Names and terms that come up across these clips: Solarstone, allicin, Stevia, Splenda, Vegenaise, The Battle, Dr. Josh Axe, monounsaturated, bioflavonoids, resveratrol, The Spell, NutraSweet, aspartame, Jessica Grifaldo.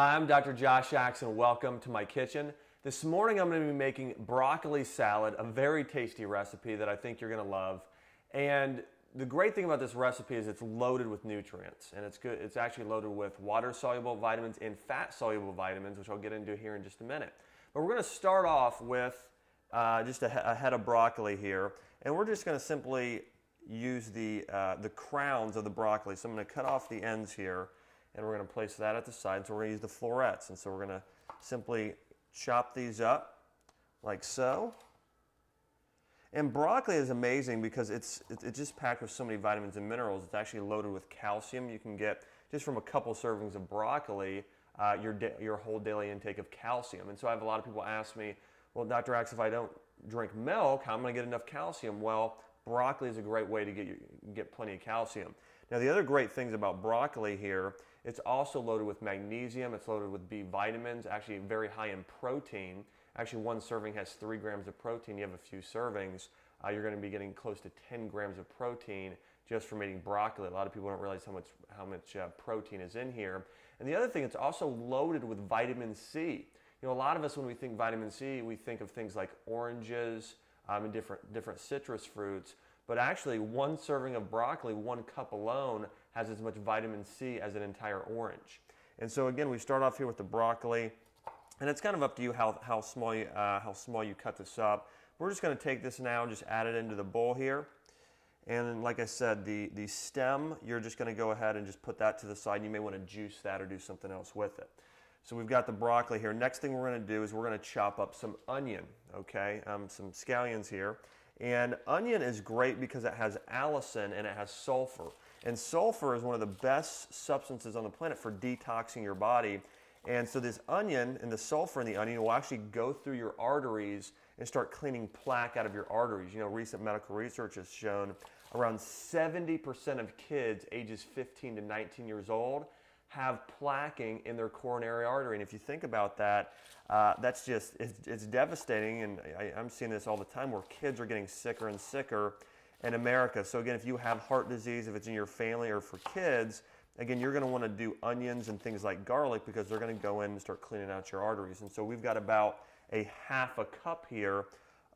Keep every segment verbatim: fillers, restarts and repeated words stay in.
Hi, I'm Doctor Josh Axe and welcome to my kitchen. This morning I'm going to be making broccoli salad, a very tasty recipe that I think you're going to love. And the great thing about this recipe is it's loaded with nutrients, and it's good. It's actually loaded with water-soluble vitamins and fat-soluble vitamins, which I'll get into here in just a minute. But we're going to start off with uh, just a, a head of broccoli here, and we're just going to simply use the, uh, the crowns of the broccoli. So I'm going to cut off the ends here, and we're going to place that at the side. So we're going to use the florets. And so we're going to simply chop these up like so. And broccoli is amazing because it's, it's just packed with so many vitamins and minerals. It's actually loaded with calcium. You can get, just from a couple servings of broccoli, uh, your, your whole daily intake of calcium. And so I have a lot of people ask me, well, Doctor Axe, if I don't drink milk, how am I going to get enough calcium? Well, broccoli is a great way to get, you, get plenty of calcium. Now, the other great things about broccoli here, it's also loaded with magnesium, it's loaded with B vitamins, actually very high in protein. Actually, one serving has three grams of protein. You have a few servings, uh, you're going to be getting close to ten grams of protein just from eating broccoli. A lot of people don't realize how much, how much uh, protein is in here. And the other thing, it's also loaded with vitamin C. You know, a lot of us, when we think vitamin C, we think of things like oranges um, and different, different citrus fruits. But actually, one serving of broccoli, one cup alone, has as much vitamin C as an entire orange. And so again, we start off here with the broccoli, and it's kind of up to you how, how, small, you, uh, how small you cut this up. We're just going to take this now and just add it into the bowl here. And then, like I said, the, the stem, you're just going to go ahead and just put that to the side. You may want to juice that or do something else with it. So we've got the broccoli here. Next thing we're going to do is we're going to chop up some onion, okay, um, some scallions here. And onion is great because it has allicin and it has sulfur. And sulfur is one of the best substances on the planet for detoxing your body. And so this onion and the sulfur in the onion will actually go through your arteries and start cleaning plaque out of your arteries. You know, recent medical research has shown around seventy percent of kids ages fifteen to nineteen years old have plaquing in their coronary artery. And if you think about that, uh, that's just, it's, it's devastating. And I, I'm seeing this all the time where kids are getting sicker and sicker in America. So again, if you have heart disease, if it's in your family or for kids, again, you're gonna wanna do onions and things like garlic because they're gonna go in and start cleaning out your arteries. And so we've got about a half a cup here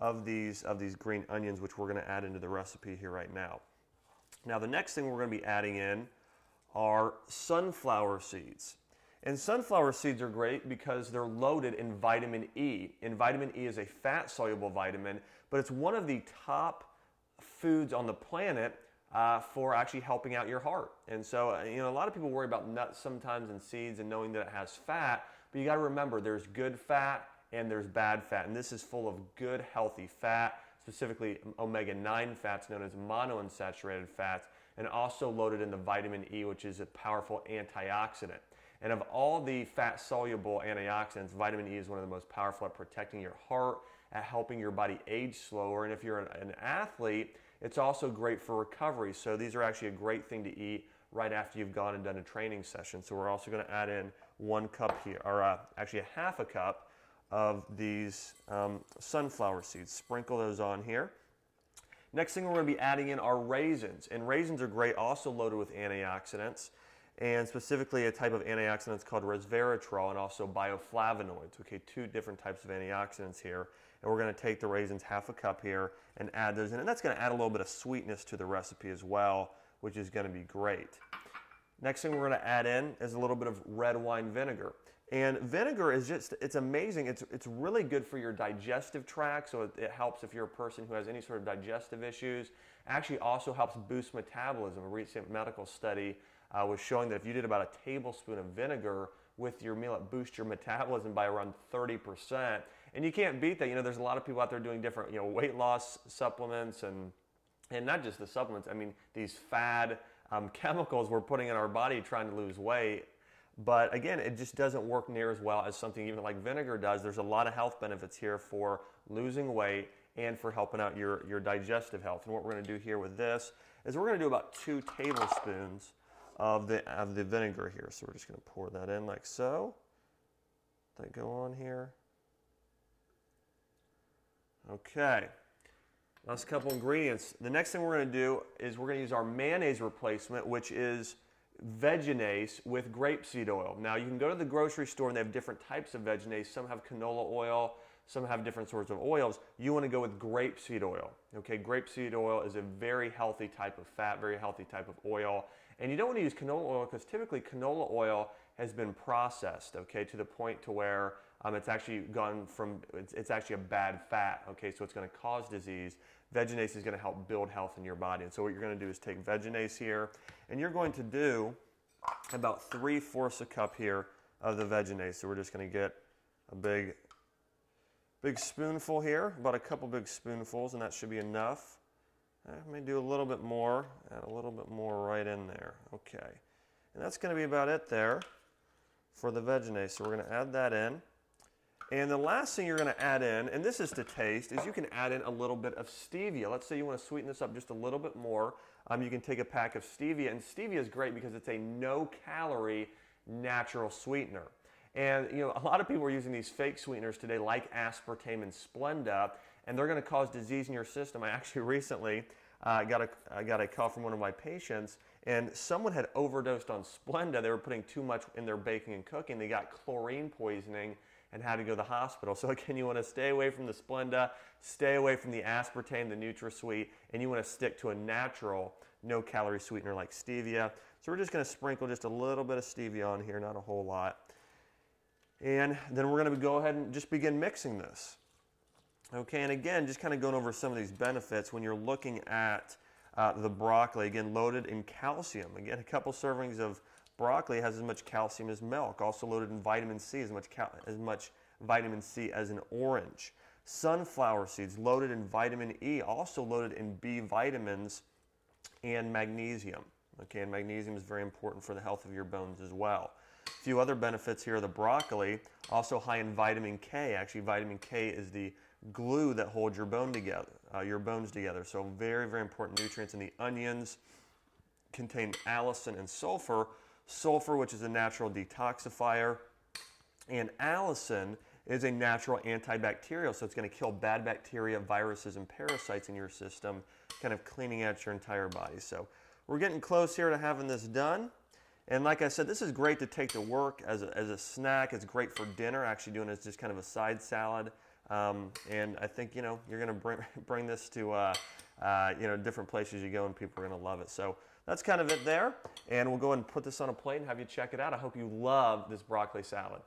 of these, of these green onions, which we're gonna add into the recipe here right now. Now, the next thing we're gonna be adding in are sunflower seeds. And sunflower seeds are great because they're loaded in vitamin E. And vitamin E is a fat-soluble vitamin, but it's one of the top foods on the planet uh, for actually helping out your heart. And so, you know, a lot of people worry about nuts sometimes and seeds and knowing that it has fat, but you gotta remember there's good fat and there's bad fat. And this is full of good, healthy fat, specifically omega nine fats known as monounsaturated fats, and also loaded in the vitamin E, which is a powerful antioxidant. And of all the fat-soluble antioxidants, vitamin E is one of the most powerful at protecting your heart, at helping your body age slower. And if you're an athlete, it's also great for recovery. So these are actually a great thing to eat right after you've gone and done a training session. So we're also gonna add in one cup here, or uh, actually a half a cup of these um, sunflower seeds. Sprinkle those on here. Next thing we're going to be adding in are raisins, and raisins are great, also loaded with antioxidants, and specifically a type of antioxidants called resveratrol and also bioflavonoids. Okay, two different types of antioxidants here, and we're going to take the raisins, half a cup here, and add those in, and that's going to add a little bit of sweetness to the recipe as well, which is going to be great. Next thing we're going to add in is a little bit of red wine vinegar. And vinegar is just, it's amazing. It's, it's really good for your digestive tract, so it, it helps if you're a person who has any sort of digestive issues. Actually also helps boost metabolism. A recent medical study uh, was showing that if you did about a tablespoon of vinegar with your meal, it boosts your metabolism by around thirty percent. And you can't beat that. You know, there's a lot of people out there doing different, you know, weight loss supplements and, and not just the supplements. I mean, these fad um, chemicals we're putting in our body trying to lose weight. But again, it just doesn't work near as well as something even like vinegar does. There's a lot of health benefits here for losing weight and for helping out your, your digestive health. And what we're going to do here with this is we're going to do about two tablespoons of the, of the vinegar here. So we're just going to pour that in like so. Let that go on here. Okay. Last couple ingredients. The next thing we're going to do is we're going to use our mayonnaise replacement, which is Vegenaise with grapeseed oil. Now you can go to the grocery store and they have different types of Vegenaise. Some have canola oil, some have different sorts of oils. You want to go with grapeseed oil. Okay, grapeseed oil is a very healthy type of fat, very healthy type of oil. And you don't want to use canola oil because typically canola oil has been processed, okay, to the point to where um, it's actually gone from, it's, it's actually a bad fat, okay, so it's going to cause disease. Vegenaise is going to help build health in your body. And so what you're going to do is take Vegenaise here, and you're going to do about three-fourths a cup here of the Vegenaise. So we're just going to get a big, big spoonful here, about a couple big spoonfuls, and that should be enough. I may do a little bit more, add a little bit more right in there, okay. And that's going to be about it there for the Vegenaise. So we're going to add that in. And the last thing you're going to add in, and this is to taste, is you can add in a little bit of stevia. Let's say you want to sweeten this up just a little bit more. Um, you can take a pack of stevia, and stevia is great because it's a no-calorie natural sweetener. And you know, a lot of people are using these fake sweeteners today, like aspartame and Splenda, and they're going to cause disease in your system. I actually recently uh, got a I got a call from one of my patients, and someone had overdosed on Splenda. They were putting too much in their baking and cooking. They got chlorine poisoning and had to go to the hospital. So again, you want to stay away from the Splenda, stay away from the aspartame, the NutraSweet, and you want to stick to a natural, no-calorie sweetener like stevia. So we're just going to sprinkle just a little bit of stevia on here, not a whole lot. And then we're going to go ahead and just begin mixing this. Okay, and again, just kind of going over some of these benefits when you're looking at uh, the broccoli, again, loaded in calcium. Again, a couple servings of broccoli has as much calcium as milk, also loaded in vitamin C, as much, cal as much vitamin C as an orange. Sunflower seeds loaded in vitamin E, also loaded in B vitamins and magnesium. Okay, and magnesium is very important for the health of your bones as well. A few other benefits here are the broccoli, also high in vitamin K. Actually, vitamin K is the glue that holds your bone together, uh, your bones together. So very, very important nutrients. And the onions contain allicin and sulfur. Sulfur, which is a natural detoxifier, and allicin is a natural antibacterial, so it's going to kill bad bacteria, viruses, and parasites in your system, kind of cleaning out your entire body. So we're getting close here to having this done. And like I said, this is great to take to work as a, as a snack. It's great for dinner, actually doing it as just kind of a side salad. Um, and I think, you know, you're going to bring, bring this to, uh, uh, you know, different places you go, and people are going to love it. So that's kind of it there, and we'll go and put this on a plate and have you check it out. I hope you love this broccoli salad.